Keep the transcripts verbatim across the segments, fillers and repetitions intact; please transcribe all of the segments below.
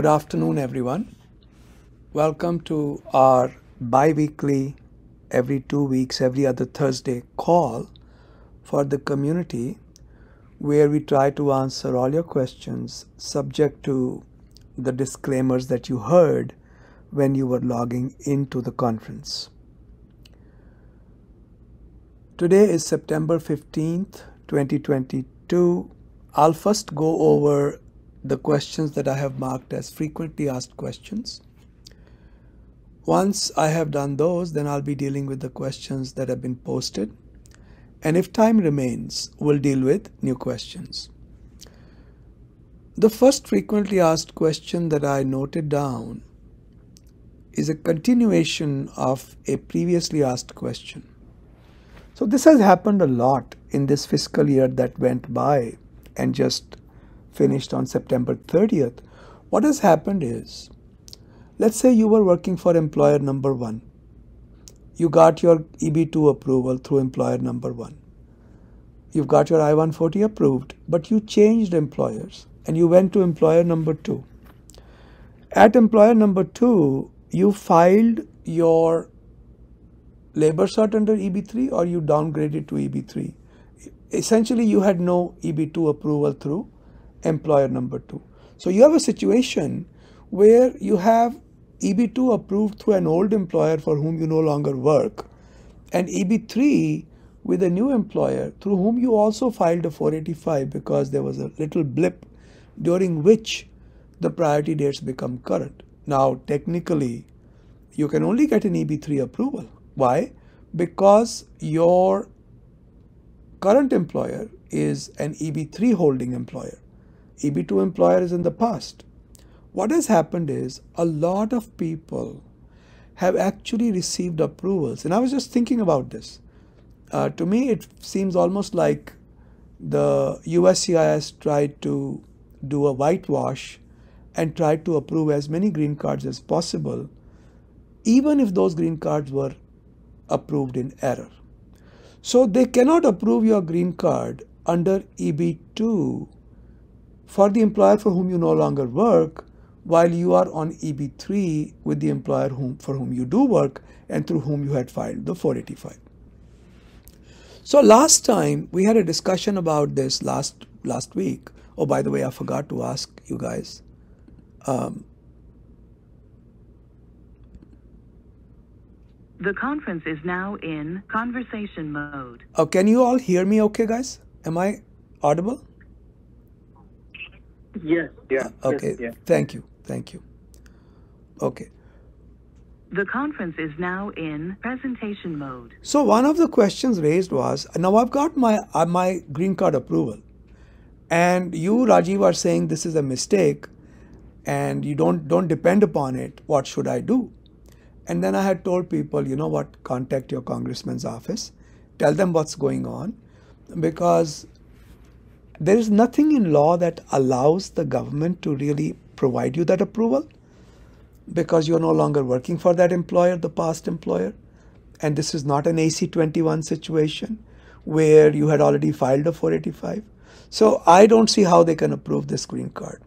Good afternoon, everyone. Welcome to our bi-weekly, every two weeks, every other Thursday call for the community, where we try to answer all your questions subject to the disclaimers that you heard when you were logging into the conference. Today is September fifteenth, twenty twenty-two. I'll first go over the questions that I have marked as frequently asked questions. Once I have done those, then I'll be dealing with the questions that have been posted. And if time remains, we'll deal with new questions. The first frequently asked question that I noted down is a continuation of a previously asked question. So this has happened a lot in this fiscal year that went by and just finished on September thirtieth. What has happened is, let's say you were working for employer number one. You got your E B two approval through employer number one. You've got your I one forty approved, but you changed employers and you went to employer number two. At employer number two, you filed your labor cert under E B three, or you downgraded to E B three. Essentially, you had no E B two approval through employer number two. So you have a situation where you have E B two approved through an old employer for whom you no longer work, and E B three with a new employer through whom you also filed a four eighty-five, because there was a little blip during which the priority dates become current. Now, technically, you can only get an E B three approval. Why? Because your current employer is an E B three holding employer. E B two employer is in the past. What has happened is, a lot of people have actually received approvals. And I was just thinking about this. Uh, to me, it seems almost like the U S C I S tried to do a whitewash and tried to approve as many green cards as possible, even if those green cards were approved in error. So they cannot approve your green card under E B two for the employer for whom you no longer work, while you are on E B three with the employer whom, for whom you do work and through whom you had filed the four eighty-five. So last time we had a discussion about this last, last week. Oh, by the way, I forgot to ask you guys. Um, the conference is now in conversation mode. Oh, can you all hear me okay, guys? Am I audible? Yes. Yeah. Okay. Yes, yeah. Thank you. Thank you. Okay. The conference is now in presentation mode. So one of the questions raised was, now I've got my uh, my green card approval, and you, Rajiv, are saying this is a mistake, and you don't don't depend upon it. What should I do? And then I had told people, you know what? Contact your congressman's office, tell them what's going on, because there is nothing in law that allows the government to really provide you that approval, because you're no longer working for that employer, the past employer. And this is not an A C twenty-one situation where you had already filed a four eighty-five. So I don't see how they can approve this green card.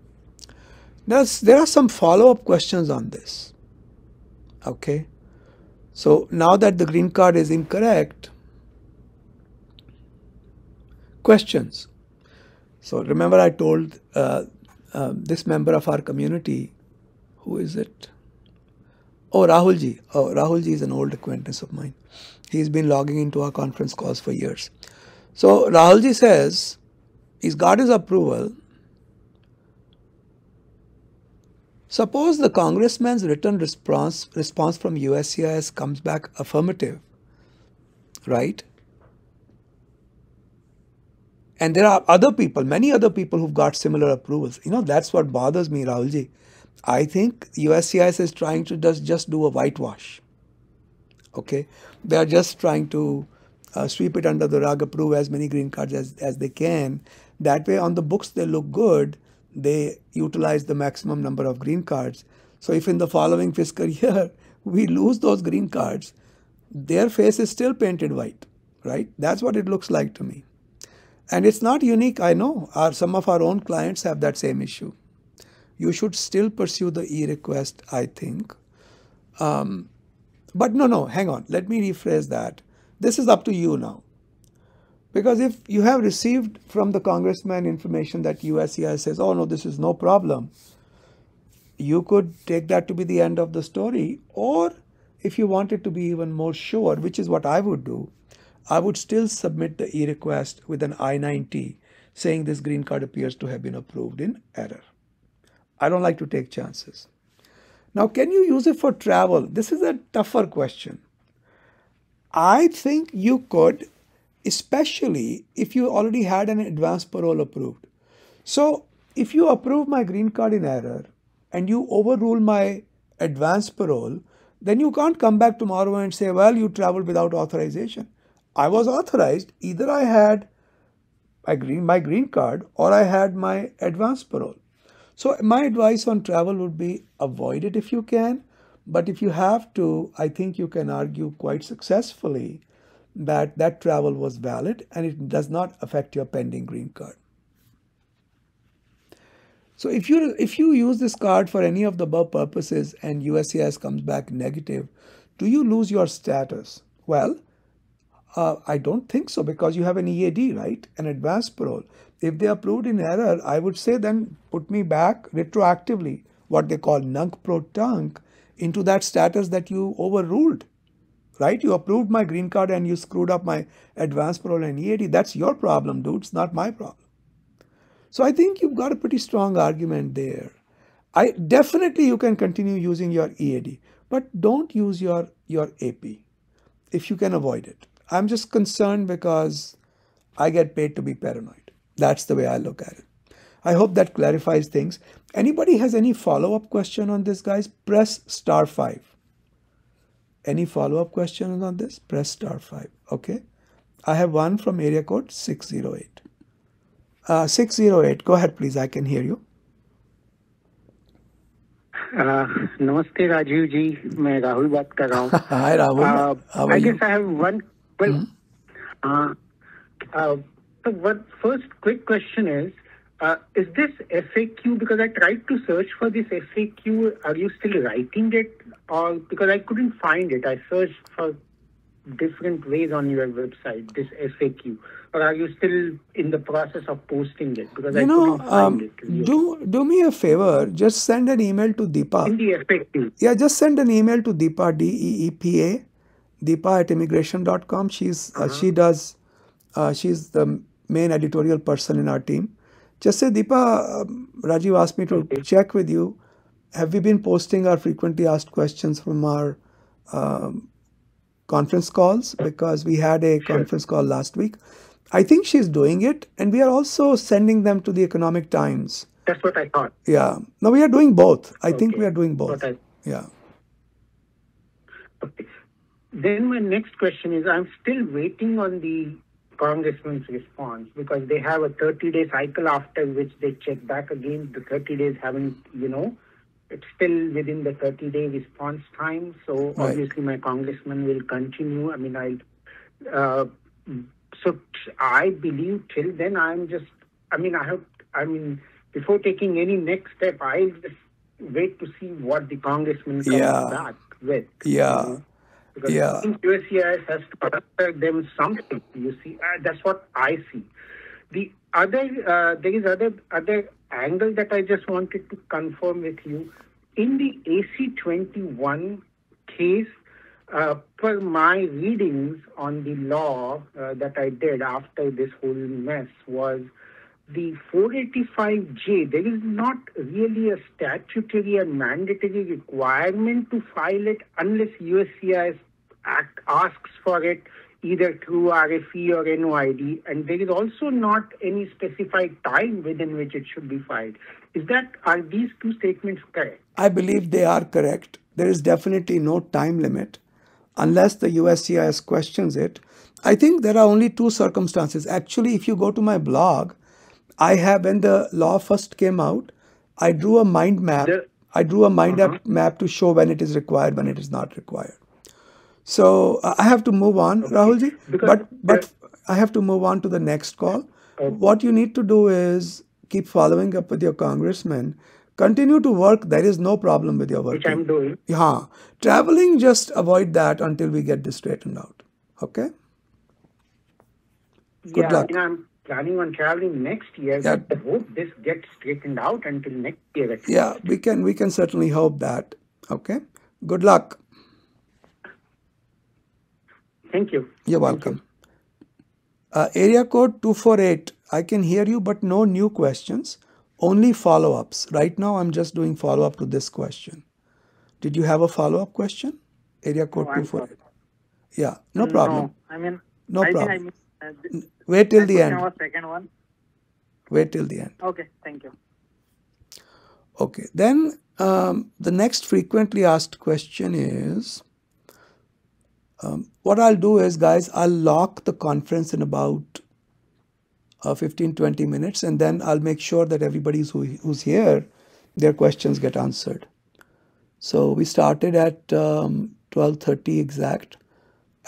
Now, there are some follow-up questions on this. Okay. So now that the green card is incorrect, questions. So remember, I told uh, uh, this member of our community, who is it? Oh, Rahul ji. Oh, Rahul ji is an old acquaintance of mine. He's been logging into our conference calls for years. So Rahul ji says he's got his approval. Suppose the congressman's written response, response from U S C I S comes back affirmative, right? And there are other people, many other people who've got similar approvals. You know, that's what bothers me, Rahulji. I think U S C I S is trying to just, just do a whitewash. Okay. They are just trying to uh, sweep it under the rug, approve as many green cards as, as they can. That way, on the books, they look good. They utilize the maximum number of green cards. So if in the following fiscal year, we lose those green cards, their face is still painted white, right? That's what it looks like to me. And it's not unique, I know. Our, some of our own clients have that same issue. you should still pursue the e-request, I think. Um, but no, no, hang on. Let me rephrase that. This is up to you now. Because if you have received from the congressman information that U S C I S says, oh no, this is no problem, you could take that to be the end of the story. Or if you wanted to be even more sure, which is what I would do, I would still submit the e-request with an I nine T saying this green card appears to have been approved in error. I don't like to take chances. Now, can you use it for travel? This is a tougher question. I think you could, especially if you already had an advance parole approved. So if you approve my green card in error and you overrule my advance parole, then you can't come back tomorrow and say, well, you traveled without authorization. I was authorized. Either I had my green, my green card or I had my advance parole. So my advice on travel would be avoid it if you can. But if you have to, I think you can argue quite successfully that that travel was valid and it does not affect your pending green card. So if you, if you use this card for any of the above purposes and U S C I S comes back negative, do you lose your status? Well, uh, I don't think so, because you have an E A D, right? An advance parole. If they approved in error, I would say then put me back retroactively, what they call nunc pro tunc, into that status that you overruled. Right? You approved my green card and you screwed up my advance parole and E A D. That's your problem, dude. It's not my problem. So I think you've got a pretty strong argument there. I definitely you can continue using your E A D, but don't use your, your A P if you can avoid it. I'm just concerned because I get paid to be paranoid. That's the way I look at it. I hope that clarifies things. Anybody has any follow-up question on this, guys? Press star five. Any follow-up questions on this? Press star five. Okay. I have one from area code six oh eight. Uh, six oh eight, go ahead, please. I can hear you. Uh, Namaste, Rajiv ji. I'm Rahul. Hi, Rahul. Uh, I guess you? I have one. Well, mm -hmm. uh, uh, so what first quick question is, uh, is this F A Q? Because I tried to search for this F A Q. Are you still writing it? Or because I couldn't find it, I searched for different ways on your website, this F A Q. Or are you still in the process of posting it? Because you I know, couldn't um, find it. Really. Do, do me a favor, just send an email to Deepa. In the F A Q. Yeah, just send an email to Deepa, D E E P A, Deepa at immigration dot com. She's, uh-huh. uh, she does, uh, she's the main editorial person in our team. Just say, Deepa, um, Rajiv asked me to okay. check with you. Have we been posting our frequently asked questions from our um, conference calls? Because we had a sure. conference call last week. I think she's doing it, and we are also sending them to the Economic Times. That's what I thought. Yeah. No, we are doing both. I okay. think we are doing both. I... Yeah. Okay. Then my next question is, I'm still waiting on the Congressman's response, because they have a thirty-day cycle after which they check back again. The thirty days haven't, you know, it's still within the thirty-day response time, so right. obviously my congressman will continue. I mean, I'll. Uh, so I believe till then, I'm just. I mean, I have. I mean, before taking any next step, I'll just wait to see what the congressman comes yeah. back with. Yeah. You know? Because yeah. I think U S C I S has to protect them something. You see, uh, that's what I see. The other uh, there is other other angle that I just wanted to confirm with you. In the A C twenty-one case, uh, per my readings on the law uh, that I did after this whole mess was the four eighty-five J, there is not really a statutory and mandatory requirement to file it unless U S C I S Act asks for it either through R F E or N O I D, and there is also not any specified time within which it should be filed. Is that, are these two statements correct? I believe they are correct. There is definitely no time limit unless the U S C I S questions it. I think there are only two circumstances. Actually, if you go to my blog, I have, when the law first came out, I drew a mind map. The, I drew a mind uh-huh. map to show when it is required, when it is not required. So uh, I have to move on, okay. Rahul ji, because but, but I have to move on to the next call. Okay. What you need to do is keep following up with your congressman, Continue to work. There is no problem with your work. Which I'm doing. Yeah. Traveling, just avoid that until we get this straightened out. Okay? Good yeah, luck. You know, I'm planning on traveling next year. Yeah. I hope this gets straightened out until next year. Yeah, we can, we can certainly hope that. Okay? Good luck. Thank you. You're welcome. You. Uh, area code two four eight. I can hear you, but no new questions. Only follow-ups. Right now, I'm just doing follow-up to this question. Did you have a follow-up question? Area code no, two four eight. Yeah, no problem. No, I mean, no I problem. I, uh, this, Wait till I the end. Our second one. Wait till the end. Okay, thank you. Okay, then um, the next frequently asked question is, um, what I'll do is, guys, I'll lock the conference in about Uh, fifteen to twenty minutes, and then I'll make sure that everybody's who, who's here, their questions get answered. So we started at um, twelve thirty exact.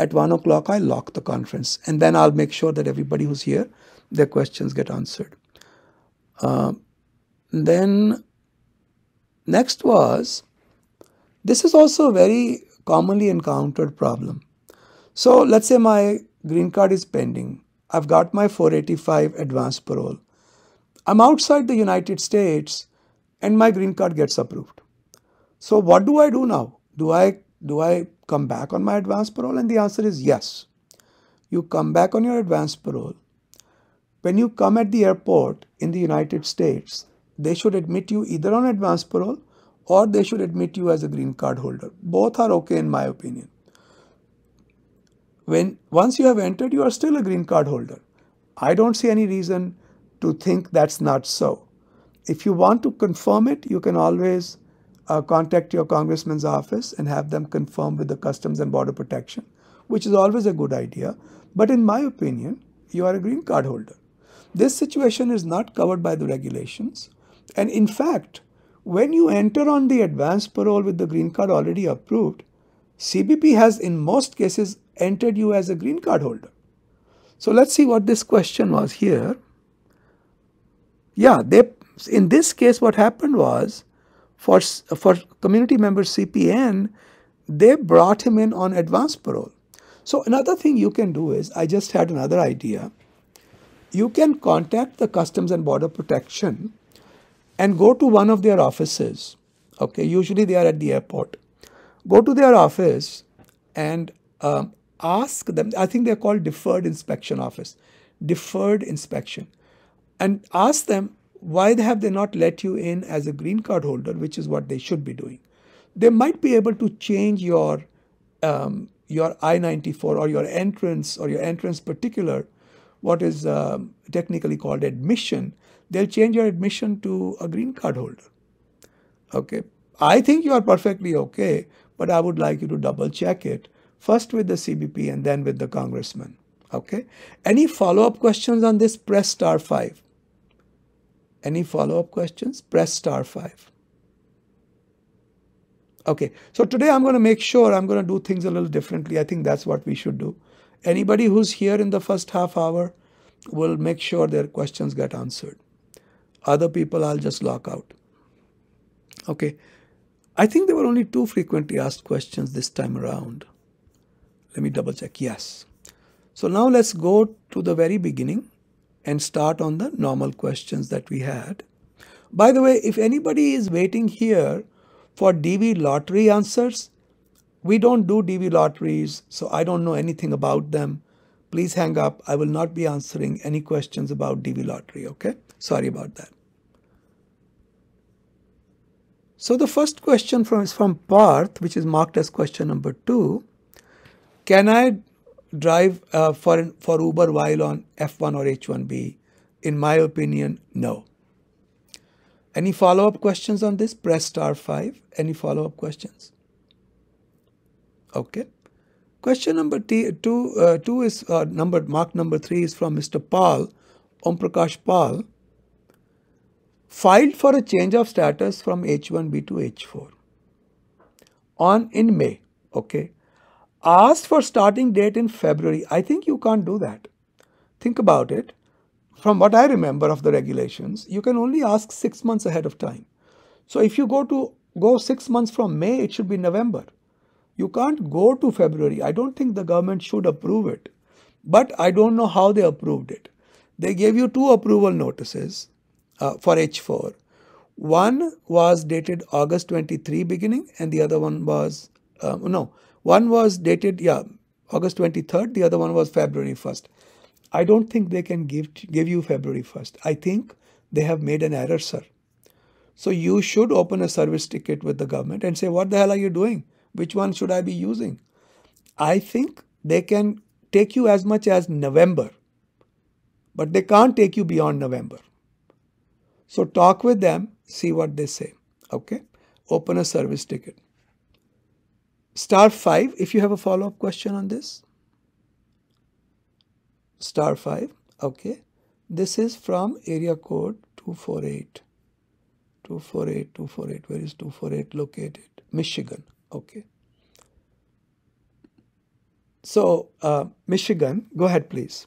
At one o'clock, I lock the conference, and then I'll make sure that everybody who's here, their questions get answered. Uh, then next was, this is also a very commonly encountered problem. So let's say my green card is pending. I've got my four eighty-five advance parole. I'm outside the United States and my green card gets approved. So what do I do now? Do I, do I come back on my advance parole? And the answer is yes. You come back on your advance parole. When you come at the airport in the United States, they should admit you either on advance parole or they should admit you as a green card holder. Both are okay in my opinion. When once you have entered, you are still a green card holder. I don't see any reason to think that's not so. If you want to confirm it, you can always uh, contact your congressman's office and have them confirm with the Customs and Border Protection, which is always a good idea. But in my opinion, you are a green card holder. This situation is not covered by the regulations. And in fact, when you enter on the advance parole with the green card already approved, C B P has in most cases entered you as a green card holder. So let's see what this question was here. Yeah, they in this case what happened was for, for community member C P N, they brought him in on advance parole. So another thing you can do is, I just had another idea. You can contact the Customs and Border Protection and go to one of their offices. Okay, usually they are at the airport. Go to their office and um, ask them, I think they're called deferred inspection office, deferred inspection, and ask them why have they not let you in as a green card holder, which is what they should be doing. They might be able to change your, um, your I ninety-four or your entrance or your entrance particular, what is um, technically called admission. They'll change your admission to a green card holder. Okay, I think you are perfectly okay, but I would like you to double check it first with the C B P and then with the congressman. Okay. Any follow-up questions on this? Press star five. Any follow-up questions? Press star five. Okay. So today I'm going to make sure I'm going to do things a little differently. I think that's what we should do. Anybody who's here in the first half hour will make sure their questions get answered. Other people I'll just lock out. Okay. I think there were only two frequently asked questions this time around. Let me double check. Yes. So now let's go to the very beginning and start on the normal questions that we had. By the way, if anybody is waiting here for D V lottery answers, we don't do D V lotteries, so I don't know anything about them. Please hang up. I will not be answering any questions about D V lottery. Okay. Sorry about that. So the first question from, is from Parth, which is marked as question number two. Can I drive uh, for, for Uber while on F one or H one B? In my opinion, no. Any follow-up questions on this? Press star five. Any follow-up questions? Okay. Question number t two, uh, two is uh, number, mark number three is from Mister Paul, Omprakash Paul. Filed for a change of status from H one B to H four on in May, okay. Asked for starting date in February. I think you can't do that. Think about it. From what I remember of the regulations, you can only ask six months ahead of time. So if you go to go six months from May, it should be November. You can't go to February. I don't think the government should approve it. But I don't know how they approved it. They gave you two approval notices uh, for H four. One was dated August twenty-three beginning, and the other one was, uh, no, one was dated, yeah, August twenty-third. The other one was February first. I don't think they can give, give you February first. I think they have made an error, sir. So you should open a service ticket with the government and say, what the hell are you doing? Which one should I be using? I think they can take you as much as November, but they can't take you beyond November. So talk with them, see what they say. Okay, open a service ticket. Star five, if you have a follow-up question on this. Star five, okay. This is from area code two forty-eight. two forty-eight, two forty-eight, where is two forty-eight located? Michigan, okay. So, uh, Michigan, go ahead, please.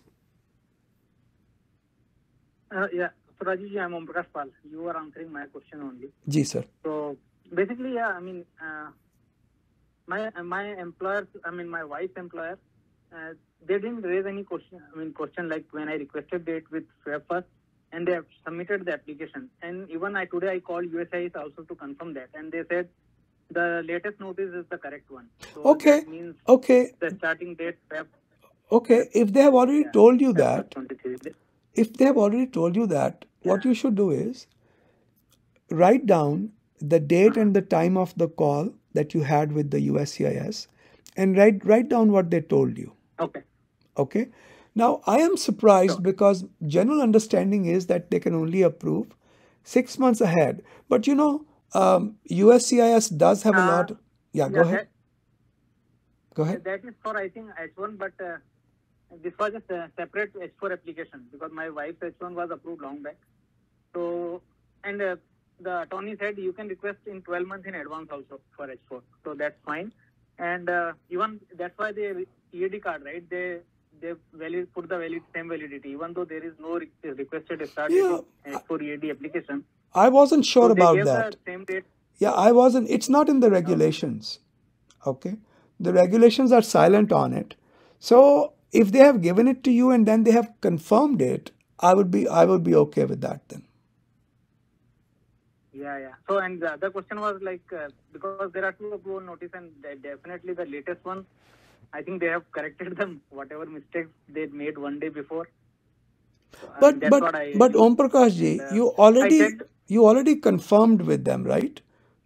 Uh, yeah, so Rajiv, I'm Omprakash Paul. You are answering my question only. Ji, sir. So, basically, yeah, I mean, uh, my my employer, I mean, my wife's employer, uh, they didn't raise any question, I mean, question like when I requested date with first, and they have submitted the application. And even I today I called U S C I S also to confirm that. And they said the latest notice is the correct one. So okay. That means okay. The starting date. Okay. If they have already yeah, told you that, if they have already told you that, yeah. what you should do is write down the date and the time of the call that you had with the U S C I S and write, write down what they told you. Okay. Okay. Now, I am surprised sure. because general understanding is that they can only approve six months ahead. But, you know, um, U S C I S does have uh, a lot. Of, yeah, yeah, go that, ahead. Go ahead. That is for, I think, H one, but uh, this was just a separate H four application because my wife's H one was approved long back. So, and uh, the attorney said you can request in twelve months in advance also for H four. So, that's fine. And uh, even that's why the E A D card, right, they... they valid, put the valid, same validity, even though there is no requested start yeah, date for E A D application. I wasn't sure so about that. Same date. Yeah, I wasn't. It's not in the regulations. Okay. The regulations are silent on it. So if they have given it to you and then they have confirmed it, I would be, I would be okay with that then. Yeah, yeah. So, and the other question was like, uh, because there are two approval notices and definitely the latest one, I think they have corrected them, whatever mistakes they made one day before. So, but I mean, but I, but Omprakash ji, uh, you already said, you already confirmed with them, right?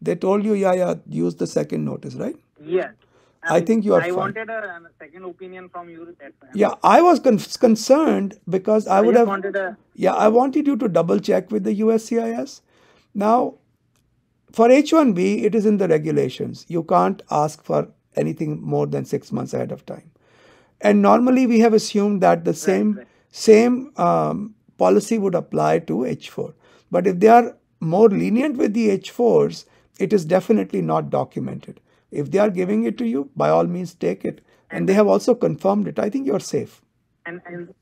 They told you, yeah, yeah, use the second notice, right? Yes. I, I mean, think you are I fine. wanted a, a second opinion from you. That yeah, I was con concerned because I, I would have wanted a, yeah, I wanted you to double check with the U S C I S. Now, for H one B, it is in the regulations. You can't ask for anything more than six months ahead of time. And normally we have assumed that the same, right, right. same um, policy would apply to H four. But if they are more lenient with the H fours, it is definitely not documented. If they are giving it to you, by all means take it. And, and they have also confirmed it. I think you're safe. And, and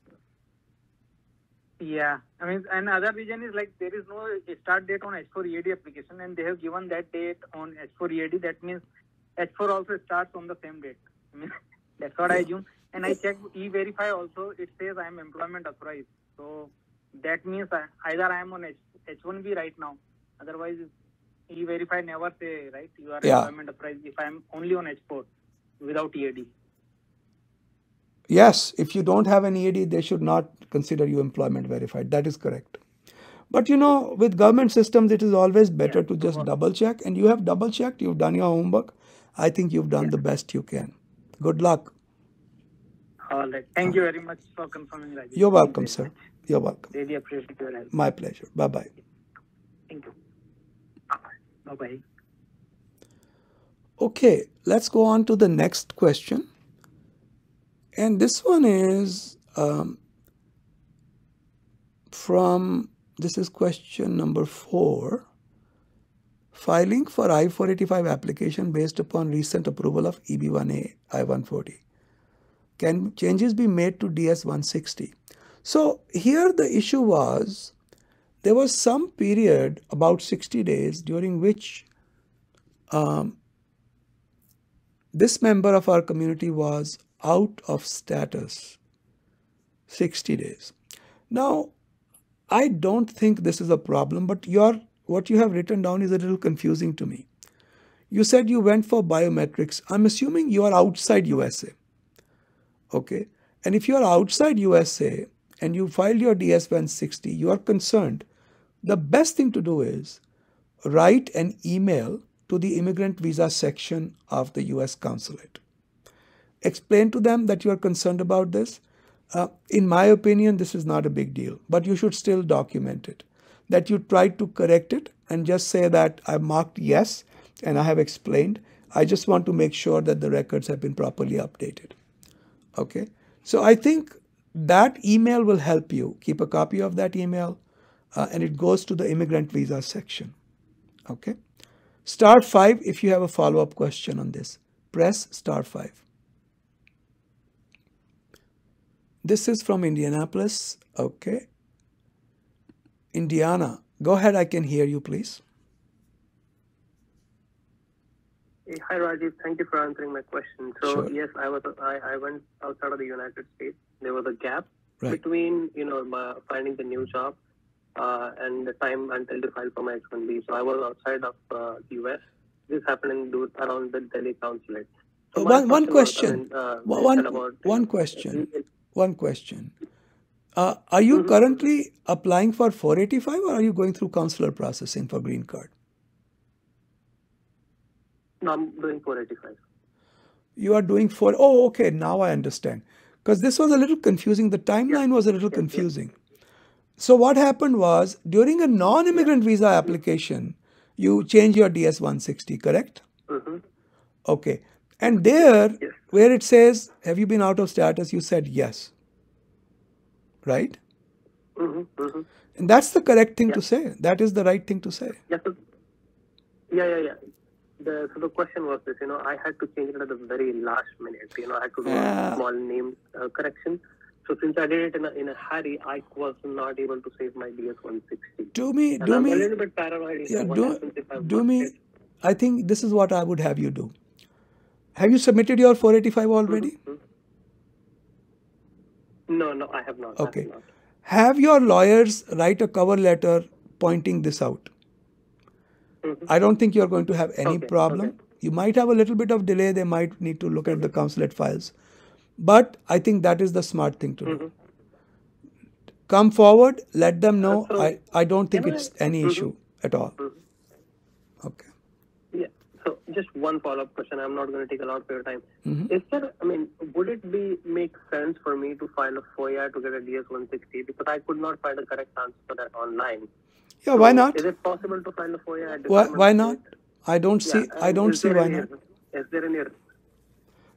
yeah, I mean, another reason is like there is no start date on H four E A D application and they have given that date on H four E A D. That means H four also starts on the same date. I mean, that's what yeah. I assume. And I check E Verify also. It says I am employment authorized. So that means I, either I am on H one B right now. Otherwise, E Verify never say, right? You are yeah. employment authorized if I am only on H four without E A D. Yes. If you don't have an E A D, they should not consider you employment verified. That is correct. But, you know, with government systems, it is always better yeah, to just work. double check. And you have double checked. You've done your homework. I think you've done yeah. the best you can. Good luck. All right. Thank you very much for confirming, Rajiv. You're welcome, sir. Much. You're welcome. Really appreciate your help. My pleasure. Bye-bye. Thank you. Bye-bye. Okay. Let's go on to the next question. And this one is um, from, this is question number four. Filing for I four eighty-five application based upon recent approval of E B one A, I one forty. Can changes be made to D S one sixty? So here the issue was there was some period, about sixty days, during which um, this member of our community was out of status. sixty days. Now, I don't think this is a problem, but your what you have written down is a little confusing to me. You said you went for biometrics. I'm assuming you are outside U S A. Okay. And if you are outside U S A and you filed your D S one sixty, you are concerned. The best thing to do is write an email to the immigrant visa section of the U S consulate. Explain to them that you are concerned about this. Uh, in my opinion, this is not a big deal, but you should still document it, that you tried to correct it, and just say that I marked yes and I have explained. I just want to make sure that the records have been properly updated. Okay. So I think that email will help you. Keep a copy of that email uh, and it goes to the immigrant visa section. Okay. Star five if you have a follow-up question on this. Press star five. This is from Indianapolis. Okay. Indiana. Go ahead. I can hear you, please. Hi, Rajiv. Thank you for answering my question. So, sure. Yes, I was I, I went outside of the United States. There was a gap right. between, you know, my finding the new job uh, and the time until to file for my H one B. So I was outside of uh, the U S. This happened in, around the Delhi consulate. So one, one question. Was, uh, one, one, one question. It, one question. Uh, are you mm-hmm. currently applying for four eighty-five or are you going through consular processing for green card? No, I'm doing four eighty-five. You are doing four. Oh, okay. Now I understand. Because this was a little confusing. The timeline yeah. was a little yeah, confusing. Yeah. So what happened was during a non-immigrant yeah. visa application, you change your D S one sixty, correct? Mm-hmm. Okay. And there yes. where it says, have you been out of status? You said yes. Right? Mm-hmm. Mm-hmm. And that's the correct thing yeah. to say. That is the right thing to say. Yeah, yeah, yeah. yeah. The, so the question was this, you know, I had to change it at the very last minute, you know, I had to do yeah. a small name uh, correction. So since I did it in a, in a hurry, I was not able to save my D S one sixty. Do me, and do I'm me, a little bit paranoid. Yeah, do, do me, it. I think this is what I would have you do. Have you submitted your four eighty-five already? Mm-hmm. No, no, I have not. Okay. I have not. Have your lawyers write a cover letter pointing this out. I don't think you're going to have any okay, problem. Okay. You might have a little bit of delay. They might need to look at the consulate files. But I think that is the smart thing to do. Mm-hmm. Come forward. Let them know. I, I don't think Can it's I, any mm-hmm. issue at all. Mm-hmm. Okay. Yeah. So just one follow-up question. I'm not going to take a lot of your time. Mm-hmm. Is there, I mean, would it be make sense for me to file a FOIA to get a D S one sixty? Because I could not find a correct answer for that online. Yeah, so why not? Is it possible to find a FOIA at why, why not? I don't see. Yeah, I don't see why any, not. Is there any risk?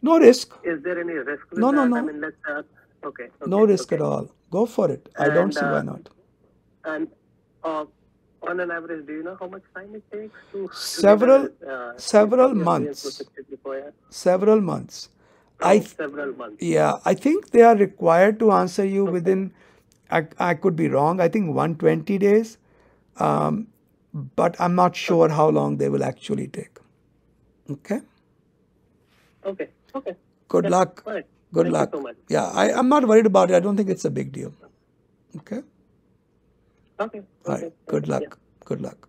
No risk. Is there any risk? No, no, that? no. I mean, let's, uh, okay, okay. No risk okay. at all. Go for it. And, I don't see uh, why not. And uh, on an average, do you know how much time it takes to several, to uh, several months? Several months. Oh, I several months. Yeah, I think they are required to answer you okay. within. I I could be wrong. I think one hundred twenty days. Um, but I'm not sure how long they will actually take. Okay. Okay. Okay. Good That's luck. Right. Good Thank luck. You so much. Yeah, I, I'm not worried about it. I don't think it's a big deal. Okay. Okay. All right. Okay. Good luck. Yeah. Good luck.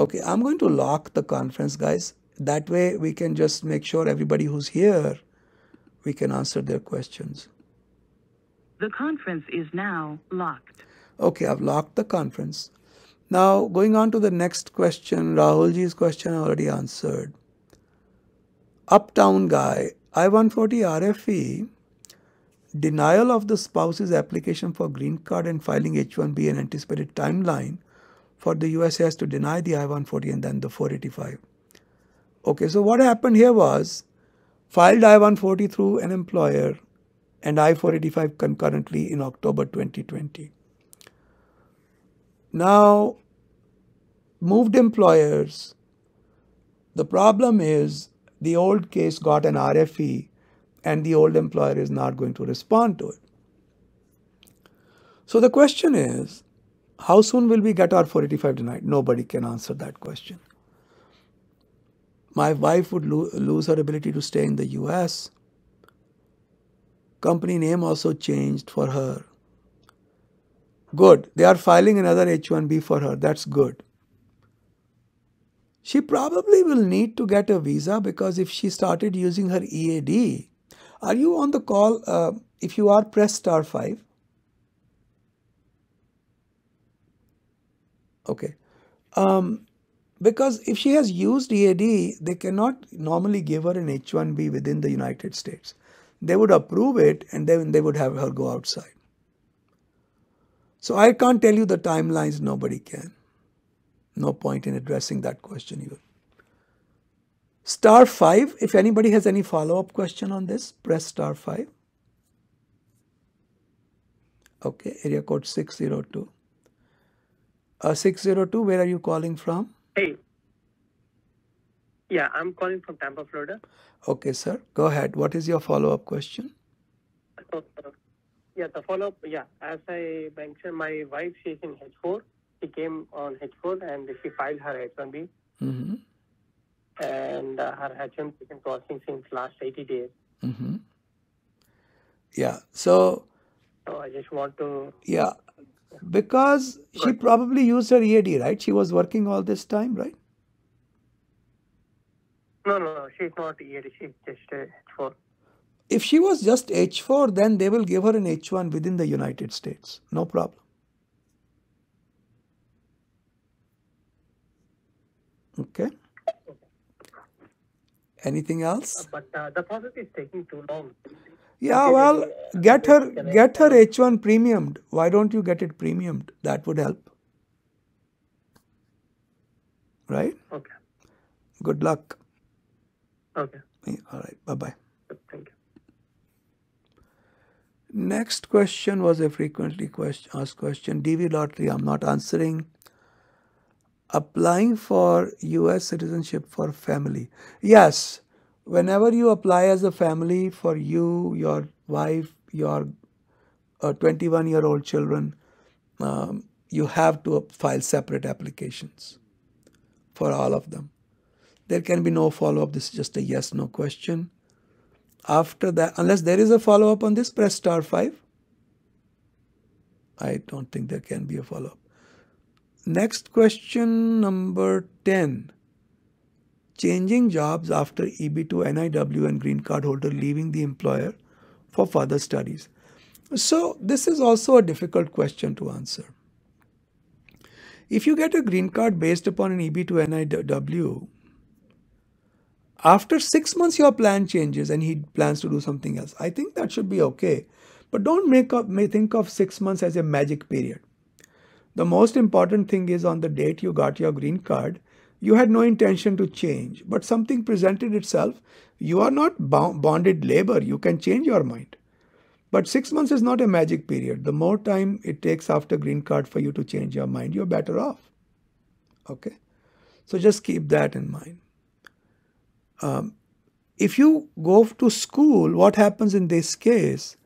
Okay. I'm going to lock the conference, guys. That way we can just make sure everybody who's here, we can answer their questions. The conference is now locked. Okay, I've locked the conference. Now, going on to the next question, Rahulji's question I already answered. Uptown guy, I one forty R F E, denial of the spouse's application for green card and filing H one B and anticipated timeline for the U S C I S to deny the I one forty and then the four eighty-five. Okay, so what happened here was, filed I one forty through an employer and I four eighty-five concurrently in October twenty twenty. Now, moved employers, the problem is the old case got an R F E and the old employer is not going to respond to it. So the question is, How soon will we get our four eighty-five denied? Nobody can answer that question. My wife would lo lose her ability to stay in the U S. Company name also changed for her. Good. They are filing another H one B for her. That's good. She probably will need to get a visa because if she started using her E A D, are you on the call? Uh, if you are, press star five. Okay. Um, because if she has used E A D, they cannot normally give her an H one B within the United States. They would approve it and then they would have her go outside. So I can't tell you the timelines. Nobody can. No point in addressing that question even. star five, if anybody has any follow-up question on this, press star five. Okay, area code six zero two. Uh, six zero two, where are you calling from? Hey. Yeah, I'm calling from Tampa, Florida. Okay, sir. Go ahead. What is your follow-up question? So, uh, yeah, the follow-up, yeah. As I mentioned, my wife, she's in H four. She came on H four and she filed her H one B. Mm-hmm. And uh, her H one B has been processing since last eighty days. Mm-hmm. Yeah, so... So I just want to... Yeah, because she probably used her E A D, right? She was working all this time, right? No, no, no. She's not E A D. She's just uh, H four. If she was just H four, then they will give her an H one within the United States. No problem. Okay. Anything else? But uh, the process is taking too long. Yeah, well, get her get her H one premiumed. Why don't you get it premiumed? That would help. Right? Okay. Good luck. Okay. Yeah, all right. Bye-bye. Thank you. Next question was a frequently question, asked question. D V Lottery, I'm not answering. Applying for U S citizenship for family. Yes, whenever you apply as a family for you, your wife, your twenty-one-year-old uh, children, um, you have to file separate applications for all of them. There can be no follow-up. This is just a yes-no question. After that, unless there is a follow-up on this, press star five. I don't think there can be a follow-up. Next question number ten. Changing jobs after E B two, N I W and green card holder leaving the employer for further studies. So this is also a difficult question to answer. If you get a green card based upon an E B two N I W, after six months your plan changes and he plans to do something else, I think that should be okay. But don't make up, may think of six months as a magic period. The most important thing is on the date you got your green card, you had no intention to change, but something presented itself. You are not bound, bonded labor. You can change your mind. But six months is not a magic period. The more time it takes after green card for you to change your mind, you're better off. Okay. So just keep that in mind. Um, if you go to school, what happens in this case?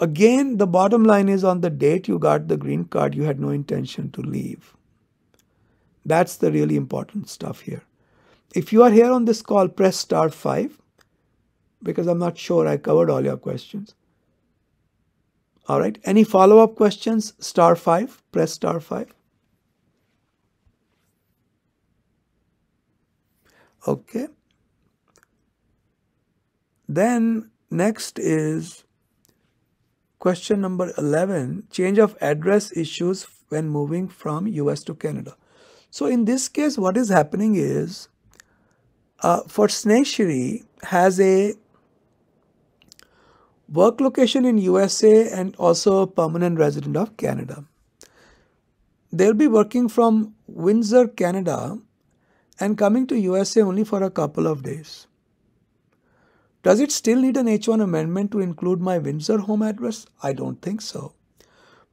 Again, the bottom line is on the date you got the green card, you had no intention to leave. That's the really important stuff here. If you are here on this call, press star five because I'm not sure I covered all your questions. All right. Any follow-up questions? star five. Press star five. Okay. Then next is question number eleven, change of address issues when moving from U S to Canada. So in this case, what is happening is, uh, for Snakeshiri has a work location in U S A and also a permanent resident of Canada. They'll be working from Windsor, Canada and coming to U S A only for a couple of days. Does it still need an H one amendment to include my Windsor home address? I don't think so.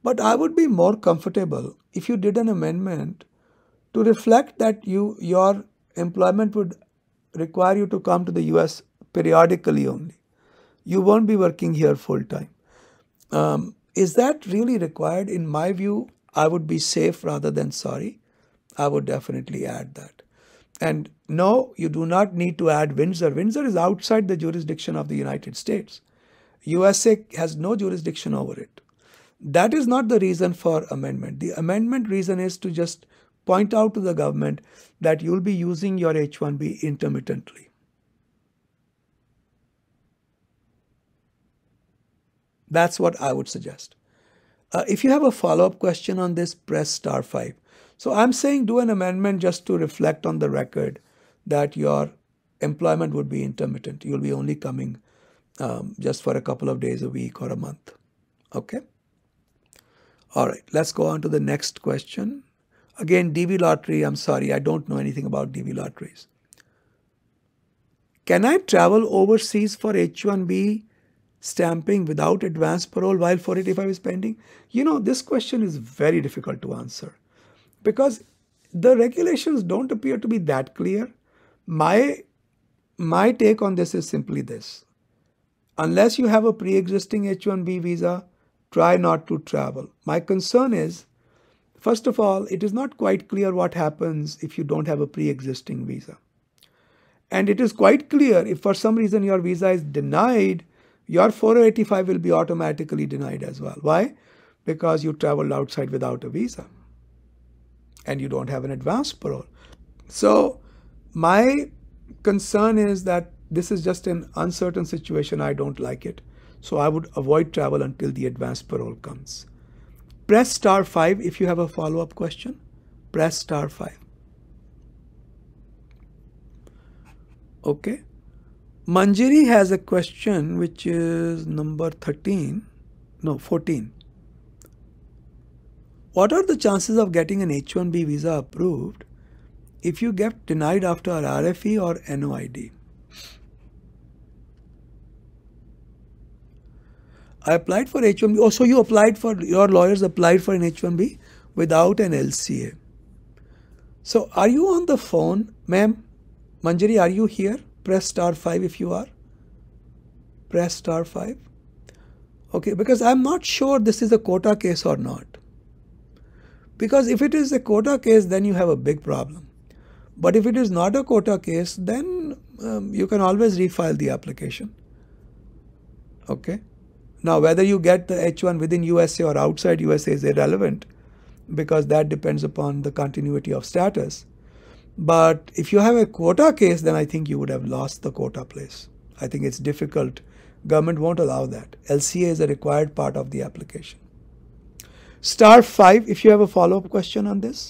But I would be more comfortable if you did an amendment to reflect that you your employment would require you to come to the U S periodically only. You won't be working here full time. Um, Is that really required? In my view, I would be safe rather than sorry. I would definitely add that. And no, you do not need to add Windsor. Windsor is outside the jurisdiction of the United States. U S A has no jurisdiction over it. That is not the reason for amendment. The amendment reason is to just point out to the government that you'll be using your H one B intermittently. That's what I would suggest. Uh, if you have a follow-up question on this, press star five. So I'm saying do an amendment just to reflect on the record that your employment would be intermittent. You'll be only coming um, just for a couple of days a week or a month. Okay. All right. Let's go on to the next question. Again, D V Lottery. I'm sorry. I don't know anything about D V Lotteries. Can I travel overseas for H one B stamping without advance parole while four eighty-five is pending? You know, this question is very difficult to answer, because the regulations don't appear to be that clear. My, my take on this is simply this. Unless you have a pre-existing H one B visa, try not to travel. My concern is, first of all, it is not quite clear what happens if you don't have a pre-existing visa. And it is quite clear if for some reason your visa is denied, your four eighty-five will be automatically denied as well. Why? Because you traveled outside without a visa. And you don't have an advance parole. So my concern is that this is just an uncertain situation. I don't like it. So I would avoid travel until the advance parole comes. Press star five if you have a follow-up question. Press star five. Okay. Manjiri has a question which is number thirteen, no fourteen. What are the chances of getting an H one B visa approved if you get denied after R F E or N O I D? I applied for H one B. Oh, so you applied for, your lawyers applied for an H one B without an L C A. So are you on the phone? Ma'am, Manjiri, are you here? Press star five if you are. Press star five. Okay, because I'm not sure this is a quota case or not. Because if it is a quota case, then you have a big problem. But if it is not a quota case, then um, you can always refile the application. Okay. Now, whether you get the H one within U S A or outside U S A is irrelevant, because that depends upon the continuity of status. But if you have a quota case, then I think you would have lost the quota place. I think it's difficult. Government won't allow that. L C A is a required part of the application. star five if you have a follow-up question on this.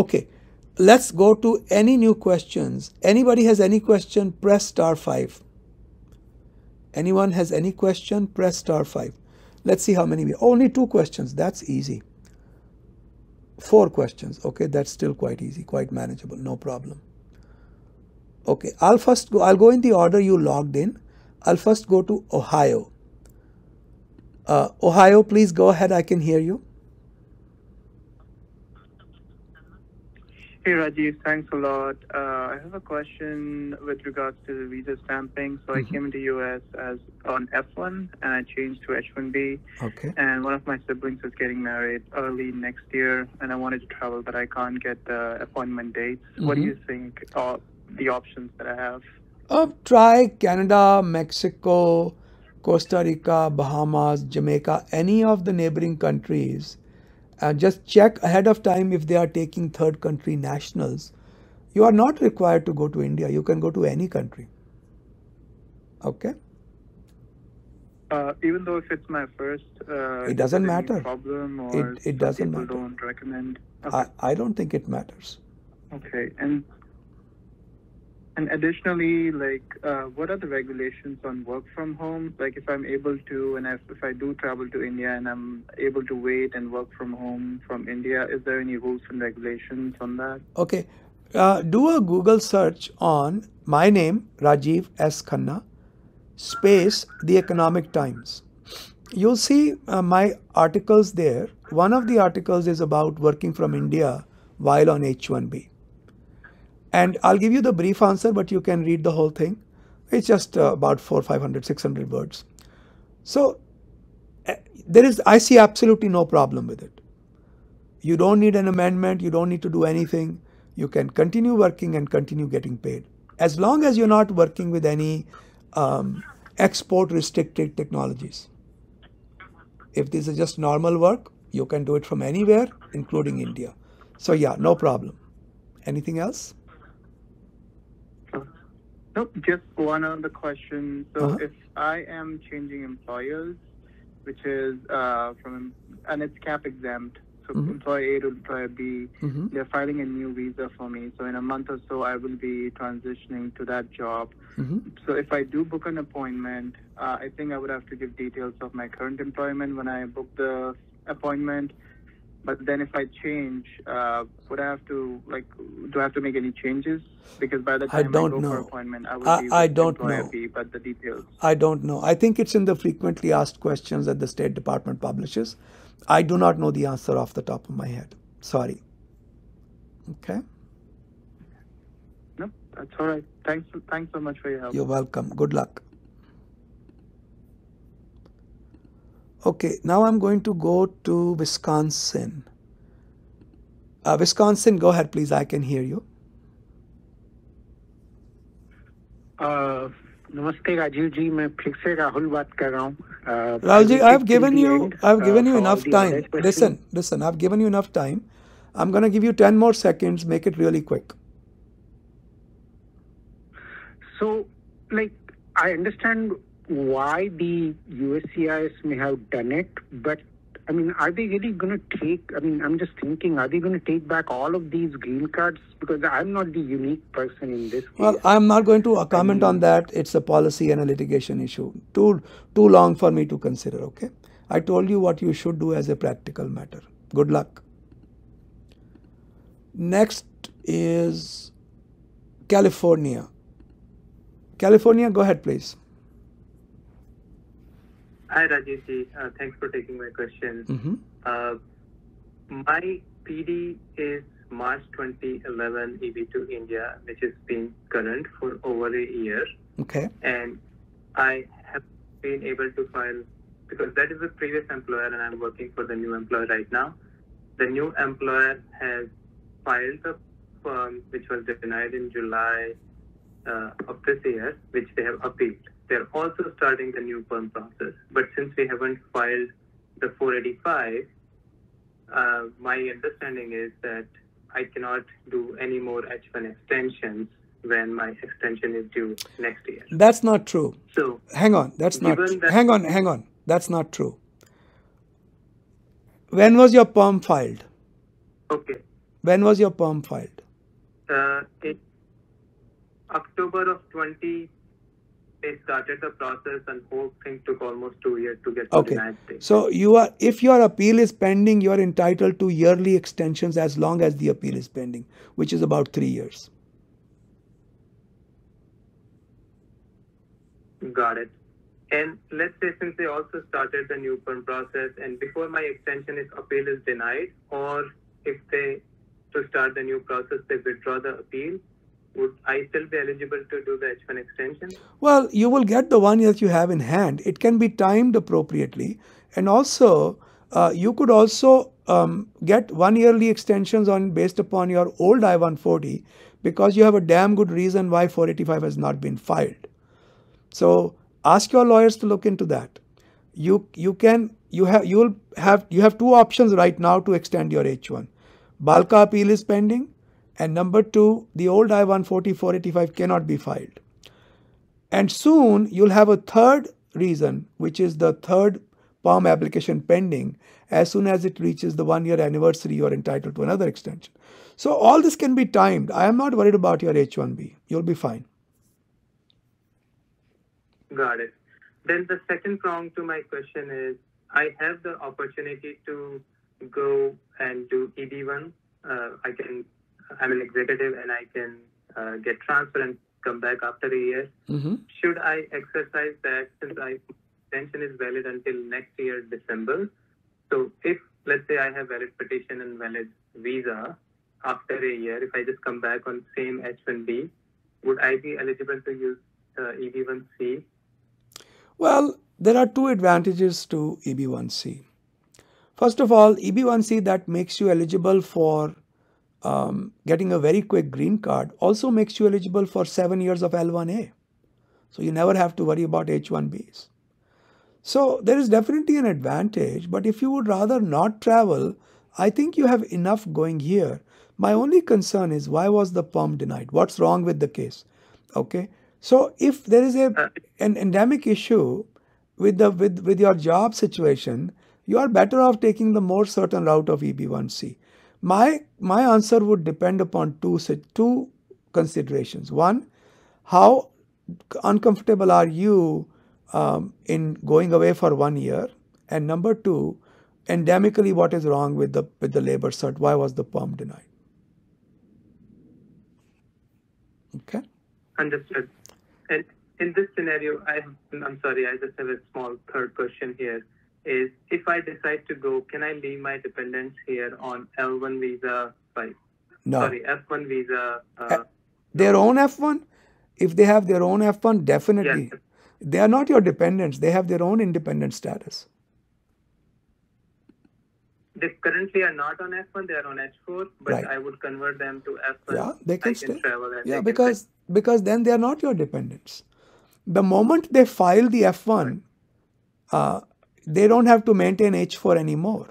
Okay, let's go to any new questions. Anybody has any question, press star five. Anyone has any question, press star five. Let's see how many we have. Only two questions, that's easy. Four questions, okay, that's still quite easy, quite manageable, no problem. Okay, I'll first go, I'll go in the order you logged in. I'll first go to Ohio. Uh, Ohio, please go ahead. I can hear you. Hey, Rajiv. Thanks a lot. Uh, I have a question with regards to the visa stamping. So mm-hmm. I came to the U S as on F one and I changed to H one B. Okay. And one of my siblings is getting married early next year and I wanted to travel, but I can't get the appointment dates. Mm-hmm. What do you think are the options that I have? Oh, try Canada, Mexico, Costa Rica, Bahamas, Jamaica, any of the neighboring countries, and just check ahead of time if they are taking third country nationals. You are not required to go to India. You can go to any country. Okay. Uh, even though if it's my first, uh, it doesn't matter. Problem or it it doesn't matter. Don't recommend. Okay. I, I don't think it matters. Okay. And. And additionally, like, uh, what are the regulations on work from home? Like, if I'm able to, and if, if I do travel to India and I'm able to wait and work from home from India, is there any rules and regulations on that? Okay. Uh, do a Google search on my name, Rajiv S. Khanna, space, The Economic Times. You'll see uh, my articles there. One of the articles is about working from India while on H one B. And I'll give you the brief answer, but you can read the whole thing. It's just uh, about four, five hundred, six hundred words. So there is, I see absolutely no problem with it. You don't need an amendment. You don't need to do anything. You can continue working and continue getting paid as long as you're not working with any um, export restricted technologies. If this is just normal work, you can do it from anywhere, including India. So yeah, no problem. Anything else? Nope, just one other question. So uh-huh. if I am changing employers, which is uh, from, and it's cap exempt, so mm-hmm. employer A to employer B, mm-hmm. they're filing a new visa for me. So in a month or so, I will be transitioning to that job. Mm-hmm. So if I do book an appointment, uh, I think I would have to give details of my current employment when I book the appointment. But then if I change, uh, would I have to, like, do I have to make any changes? Because by the time I, don't I go know. for appointment, I would I, be I don't know. Be, but the details. I don't know. I think it's in the frequently asked questions that the State Department publishes. I do not know the answer off the top of my head. Sorry. Okay. No, that's all right. Thanks, thanks so much for your help. You're welcome. Good luck. Okay, now I'm going to go to Wisconsin. Uh, Wisconsin, go ahead, please. I can hear you. Uh, Namaste, Rajiv ji. मैं फिर से राहुल बात कर रहा हूँ. Rahul ji, I've given you, I've given you enough time. Listen, listen. I've given you enough time. I'm going to give you ten more seconds. Make it really quick. So, like, I understand why the U S C I S may have done it, but I mean, are they really going to take, I mean, I'm just thinking, are they going to take back all of these green cards? Because I'm not the unique person in this case. Well, I'm not going to comment I mean, on that. It's a policy and a litigation issue. Too, too long for me to consider, okay? I told you what you should do as a practical matter. Good luck. Next is California. California, go ahead, please. Hi, Rajiv ji. Uh, thanks for taking my question. Mm-hmm. uh, my P D is March twenty eleven E B to India, which has been current for over a year. Okay. And I have been able to file, because that is the previous employer and I'm working for the new employer right now. The new employer has filed the PERM, which was denied in July uh, of this year, which they have appealed. They're also starting the new PERM process. But since we haven't filed the four eighty-five, uh, my understanding is that I cannot do any more H one extensions when my extension is due next year. That's not true. So hang on, that's not true. That hang on, hang on. That's not true. When was your PERM filed? Okay. When was your PERM filed? Uh, in October of twenty. They started the process and whole thing took almost two years to get to okay. the United States. So you are, if your appeal is pending, you are entitled to yearly extensions as long as the appeal is pending, which is about three years. Got it. And let's say since they also started the new PERM process and before my extension is appeal is denied, or if they, to start the new process, they withdraw the appeal, would I still be eligible to do the H one extension? Well, you will get the one that you have in hand. It can be timed appropriately. And also, uh, you could also um, get one yearly extensions on based upon your old I one forty because you have a damn good reason why four eighty-five has not been filed. So ask your lawyers to look into that. You, you, can, you, have, you, will have, you have two options right now to extend your H one. Balka appeal is pending. And number two, the old I one forty four eighty-five cannot be filed. And soon you'll have a third reason, which is the third PERM application pending. As soon as it reaches the one year anniversary, you're entitled to another extension. So all this can be timed. I am not worried about your H one B. You'll be fine. Got it. Then the second prong to my question is, I have the opportunity to go and do E B one. Uh, I can... I'm an executive and I can uh, get transferred and come back after a year. Mm-hmm. Should I exercise that since my pension is valid until next year, December? So if, let's say, I have valid petition and valid visa after a year, if I just come back on same H one B, would I be eligible to use uh, E B one C? Well, There are two advantages to E B one C. First of all, E B one C that makes you eligible for um, getting a very quick green card also makes you eligible for seven years of L one A. So you never have to worry about H one Bs. So there is definitely an advantage, but if you would rather not travel, I think you have enough going here. My only concern is, why was the PERM denied? What's wrong with the case? Okay. So if there is a, an endemic issue with, the, with, with your job situation, you are better off taking the more certain route of E B one C. My, my answer would depend upon two, two considerations. One, how uncomfortable are you um, in going away for one year? And number two, endemically, what is wrong with the with the labor cert? Why was the PERM denied? Okay. Understood. And in this scenario, I I'm sorry, I just have a small third question here. Is if I decide to go, can I leave my dependents here on L one visa? Sorry, no. Sorry, F one visa. Uh, their own F one. If they have their own F one, definitely. Yes. They are not your dependents. They have their own independent status. They currently are not on F one, they are on H four, but right. I would convert them to F one. Yeah, they can, can travel. Yeah, they because, can... because then they are not your dependents. The moment they file the F one, uh, they don't have to maintain H four anymore.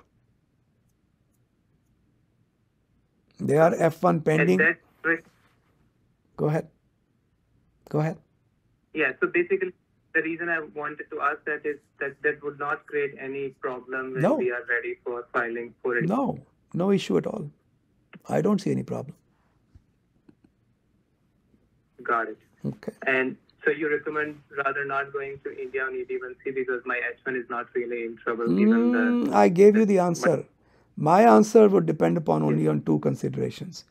They are F one pending. At that... Go ahead. Go ahead. Yeah, so basically, the reason I wanted to ask that is that that would not create any problem when no. we are ready for filing for it. No, no issue at all. I don't see any problem. Got it. Okay. And so you recommend rather not going to India on E B one C because my H one is not really in trouble. Mm, even the, I gave the, you the answer. But, my answer would depend upon only yeah. on two considerations.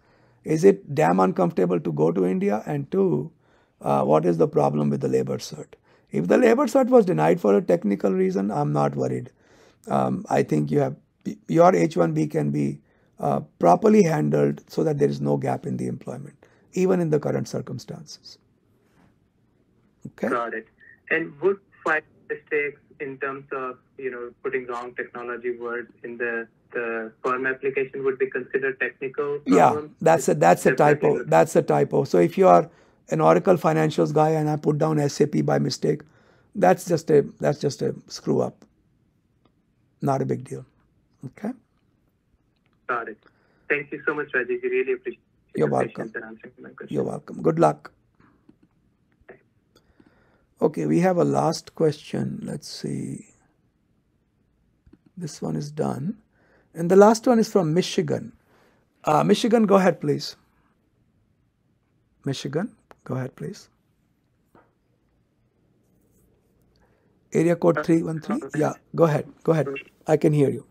Is it damn uncomfortable to go to India? And two, uh, what is the problem with the labor cert? If the labor cert was denied for a technical reason, I'm not worried. Um, I think you have your H one B can be uh, properly handled so that there is no gap in the employment, even in the current circumstances. Okay. Got it. And would five mistakes in terms of, you know, putting wrong technology words in the the PERM application would be considered technical problem? Yeah, that's a that's a typo. That's a typo. So if you are an Oracle Financials guy and I put down S A P by mistake, that's just a that's just a screw up. Not a big deal. Okay. Got it. Thank you so much, Rajiv. You really appreciate your patience and answering my question. You're welcome. Good luck. Okay, we have a last question. Let's see. This one is done. And the last one is from Michigan. Uh, Michigan, go ahead, please. Michigan. Go ahead, please. Area code three one three. Yeah, go ahead. Go ahead. I can hear you.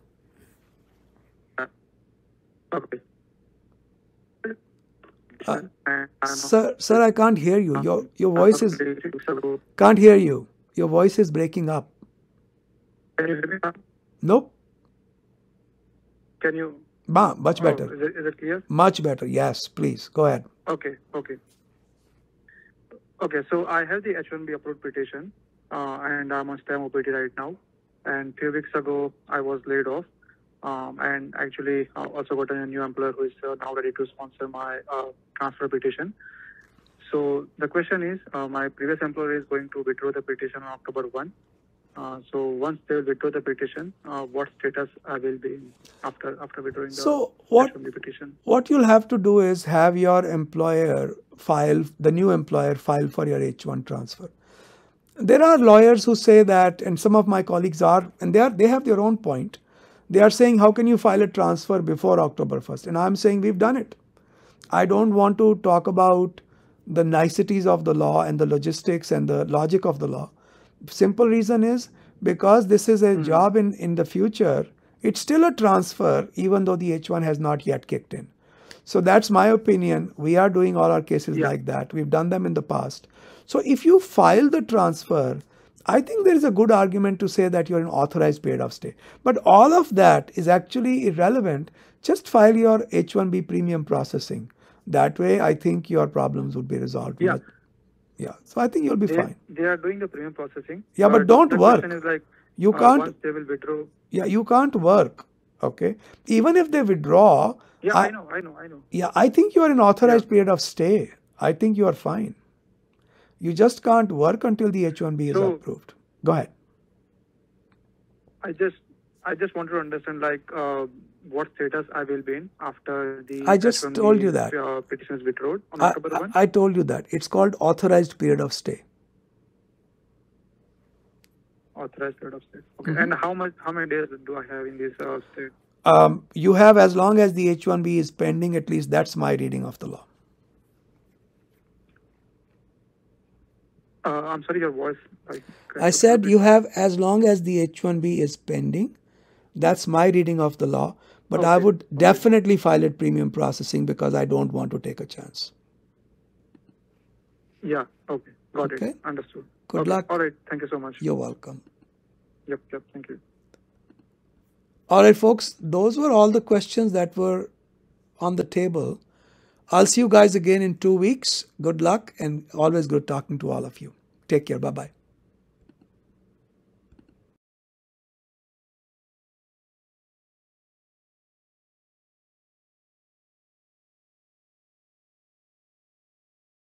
Okay. Uh, sir, sir, I can't hear you. Your your voice is can't hear you. Your voice is breaking up. Can you hear me now? Nope. Can you? Ma, much better. Oh, is it, is it clear? Much better. Yes, please go ahead. Okay. Okay. Okay, so I have the H one B approved petition uh, and I'm on STEM O P T right now, and few weeks ago I was laid off um, and actually uh, also got a new employer who is uh, now ready to sponsor my uh, transfer petition. So the question is, uh, my previous employer is going to withdraw the petition on October first. Uh, so once they withdraw the petition, uh, what status I will be in after, after withdrawing so the what, H one B petition? What you'll have to do is have your employer file, the new employer file for your H one transfer. There are lawyers who say that, and some of my colleagues are, and they are, they have their own point. They are saying, how can you file a transfer before October first? And I'm saying, we've done it. I don't want to talk about the niceties of the law and the logistics and the logic of the law. Simple reason is, because this is a mm-hmm. job in, in the future, it's still a transfer, even though the H one has not yet kicked in. So that's my opinion. We are doing all our cases yeah. like that. We've done them in the past. So if you file the transfer, I think there is a good argument to say that you're an authorized period of stay. But all of that is actually irrelevant. Just file your H one B premium processing. That way, I think your problems would be resolved. Yeah. Yeah, so I think you'll be they, fine. They are doing the premium processing. Yeah, but don't work. Is like, you uh, can't. Once they will withdraw. Yeah, you can't work. Okay, even if they withdraw. Yeah, I, I know, I know, I know. Yeah, I think you are in authorized yeah. period of stay. I think you are fine. You just can't work until the H one B so, is approved. Go ahead. I just, I just want to understand like uh, what status I will be in after the. I just told you that. Uh, petitions withdrawn on I, October I, one. I told you that it's called authorized period of stay. Authorized period of stay. Okay. Mm-hmm. And how much? How many days do I have in this uh, state? Um, you have as long as the H one B is pending. At least that's my reading of the law. Uh, I'm sorry, your voice. I, I said you have as long as the H one B is pending. That's my reading of the law. But okay. I would definitely okay. file it premium processing because I don't want to take a chance. Yeah. Okay. Got okay. it. Understood. Good okay. luck. All right. Thank you so much. You're welcome. Yep. Yep. Thank you. All right, folks. Those were all the questions that were on the table. I'll see you guys again in two weeks. Good luck and always good talking to all of you. Take care. Bye-bye.